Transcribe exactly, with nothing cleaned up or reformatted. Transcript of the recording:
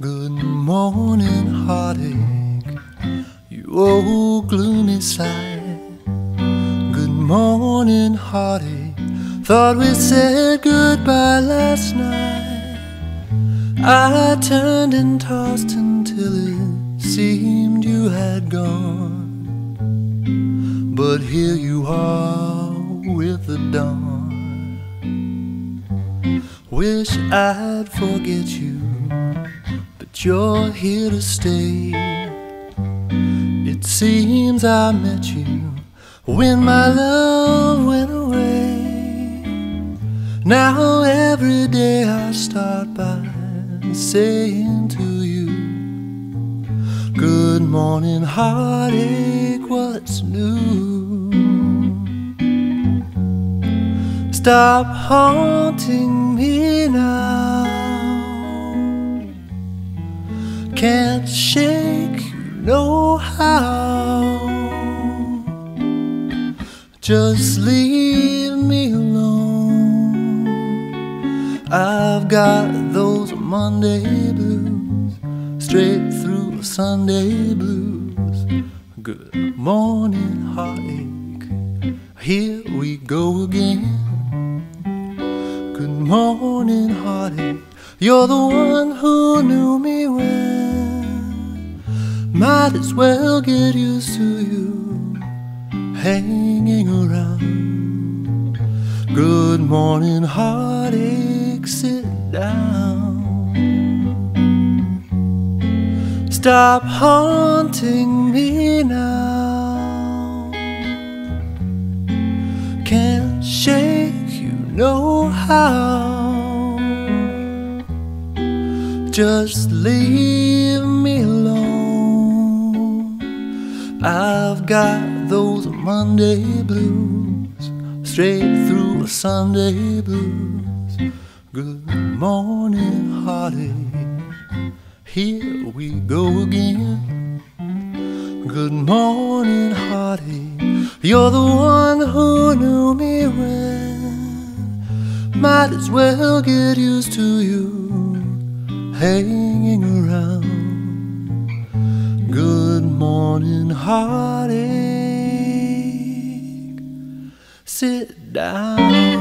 Good morning, heartache, you old gloomy sight. Good morning, heartache, thought we said goodbye last night. I turned and tossed until it seemed you had gone, but here you are with the dawn. Wish I'd forget you, but you're here to stay. It seems I met you when my love went away. Now every day I start by saying to you, good morning, heartache, what's new? Stop haunting me now. Can't shake, you know how. Just leave me alone. I've got those Monday blues, straight through Sunday blues. Good morning, heartache, here we go again. Good morning, heartache, you're the one who knew me well. Might as well get used to you hanging around. Good morning, heartache, sit down. Stop haunting me now. Can't shake, you know how. Just leave me alone. I've got those Monday blues, straight through Sunday blues. Good morning, heartache, here we go again. Good morning, heartache, you're the one who knew me well. Might as well get used to you hanging around. Good morning, heartache, sit down.